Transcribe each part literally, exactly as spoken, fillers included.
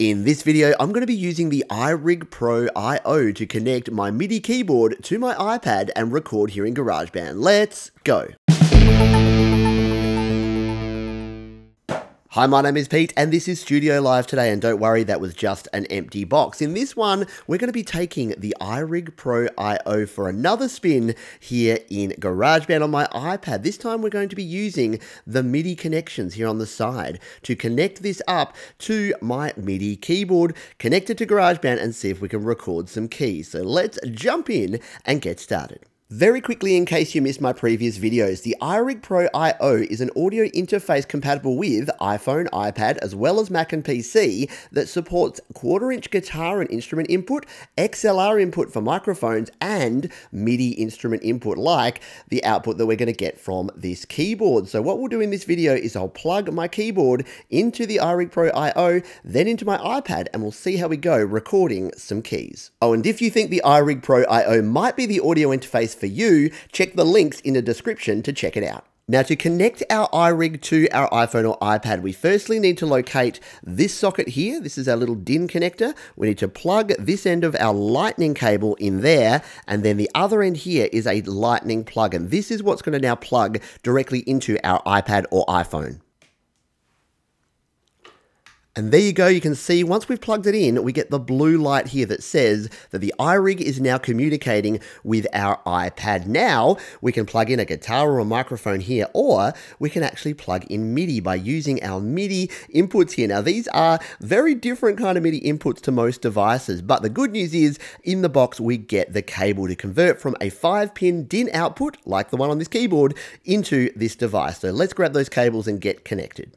In this video, I'm going to be using the iRig Pro I O to connect my MIDI keyboard to my iPad and record here in GarageBand. Let's go. Hi, my name is Pete and this is Studio Live today, and don't worry, that was just an empty box. In this one, we're going to be taking the iRig Pro I O for another spin here in GarageBand on my iPad. This time we're going to be using the MIDI connections here on the side to connect this up to my MIDI keyboard, connect it to GarageBand and see if we can record some keys. So let's jump in and get started. Very quickly, in case you missed my previous videos, the iRig Pro I O is an audio interface compatible with iPhone, iPad, as well as Mac and P C that supports quarter-inch guitar and instrument input, X L R input for microphones, and MIDI instrument input, like the output that we're going to get from this keyboard. So what we'll do in this video is I'll plug my keyboard into the iRig Pro I O, then into my iPad, and we'll see how we go recording some keys. Oh, and if you think the iRig Pro I O might be the audio interface for you, check the links in the description to check it out. Now, to connect our iRig to our iPhone or iPad, we firstly need to locate this socket here. This is our little DIN connector. We need to plug this end of our lightning cable in there, and then the other end here is a lightning plug, and this is what's going to now plug directly into our iPad or iPhone. And there you go, you can see once we've plugged it in, we get the blue light here that says that the iRig is now communicating with our iPad. Now, we can plug in a guitar or a microphone here, or we can actually plug in MIDI by using our MIDI inputs here. Now, these are very different kind of MIDI inputs to most devices, but the good news is, in the box, we get the cable to convert from a five-pin DIN output, like the one on this keyboard, into this device. So let's grab those cables and get connected.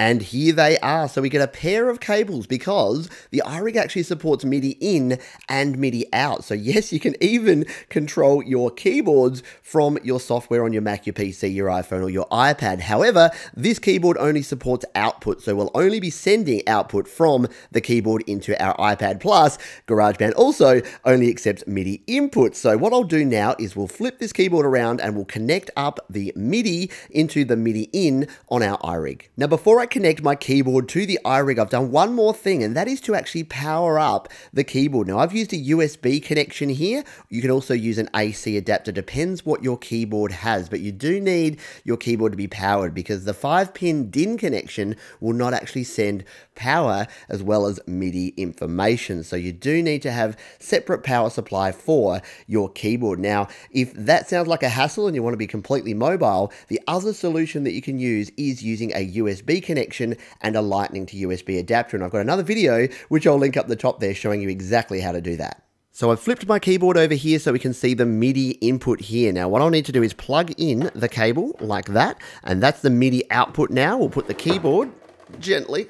And here they are. So we get a pair of cables because the iRig actually supports MIDI in and MIDI out. So yes, you can even control your keyboards from your software on your Mac, your P C, your iPhone, or your iPad. However, this keyboard only supports output. So we'll only be sending output from the keyboard into our iPad. Plus, GarageBand also only accepts MIDI input. So what I'll do now is we'll flip this keyboard around and we'll connect up the MIDI into the MIDI in on our iRig. Now, before I connect my keyboard to the iRig, I've done one more thing, and that is to actually power up the keyboard. Now, I've used a U S B connection here. You can also use an A C adapter, depends what your keyboard has, but you do need your keyboard to be powered because the five-pin DIN connection will not actually send power as well as MIDI information. So you do need to have separate power supply for your keyboard. Now, if that sounds like a hassle and you want to be completely mobile, the other solution that you can use is using a U S B connection Connection and a lightning to U S B adapter, and I've got another video which I'll link up the top there showing you exactly how to do that. So I've flipped my keyboard over here so we can see the MIDI input here. Now what I'll need to do is plug in the cable like that, and that's the MIDI output now. We'll put the keyboard gently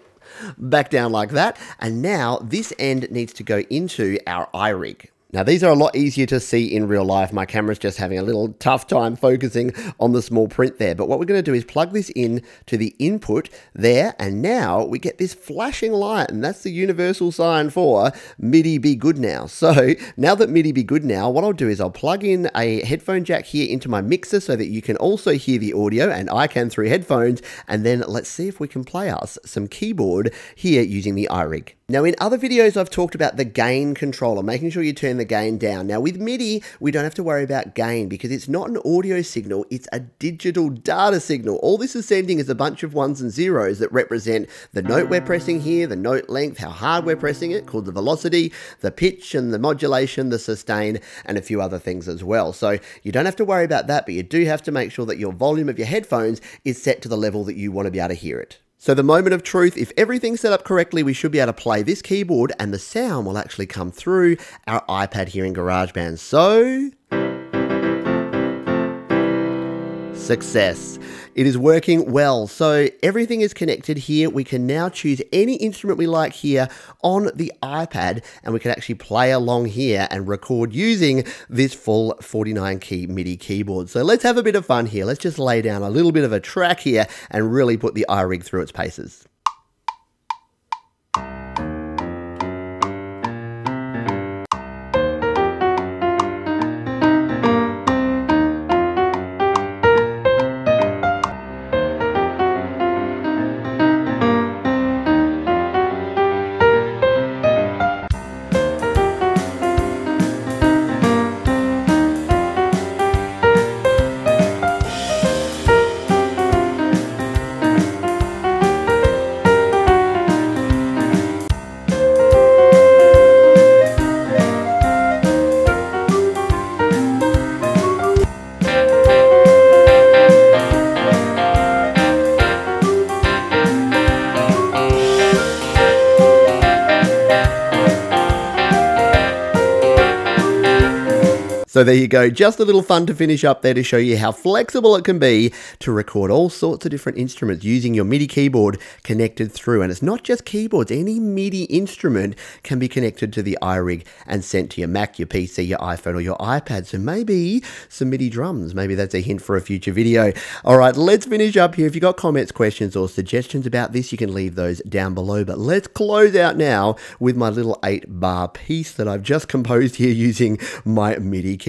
back down like that, and now this end needs to go into our iRig. Now, these are a lot easier to see in real life. My camera's just having a little tough time focusing on the small print there. But what we're going to do is plug this in to the input there. And now we get this flashing light. And that's the universal sign for MIDI be good now. So now that MIDI be good now, what I'll do is I'll plug in a headphone jack here into my mixer so that you can also hear the audio. And I can through headphones. And then let's see if we can play us some keyboard here using the iRig. Now, in other videos, I've talked about the gain controller, making sure you turn the gain down. Now, with MIDI, we don't have to worry about gain because it's not an audio signal, it's a digital data signal. All this is sending is a bunch of ones and zeros that represent the note we're pressing here, the note length, how hard we're pressing it, called the velocity, the pitch and the modulation, the sustain, and a few other things as well. So you don't have to worry about that, but you do have to make sure that your volume of your headphones is set to the level that you want to be able to hear it. So the moment of truth, if everything's set up correctly, we should be able to play this keyboard and the sound will actually come through our iPad here in GarageBand. So, success. It is working well. So everything is connected here. We can now choose any instrument we like here on the iPad, and we can actually play along here and record using this full forty-nine key MIDI keyboard. So let's have a bit of fun here. Let's just lay down a little bit of a track here and really put the iRig through its paces. So there you go, just a little fun to finish up there to show you how flexible it can be to record all sorts of different instruments using your MIDI keyboard connected through. And it's not just keyboards, any MIDI instrument can be connected to the iRig and sent to your Mac, your P C, your iPhone or your iPad. So maybe some MIDI drums, maybe that's a hint for a future video. All right, let's finish up here. If you've got comments, questions or suggestions about this, you can leave those down below. But let's close out now with my little eight bar piece that I've just composed here using my MIDI keyboard.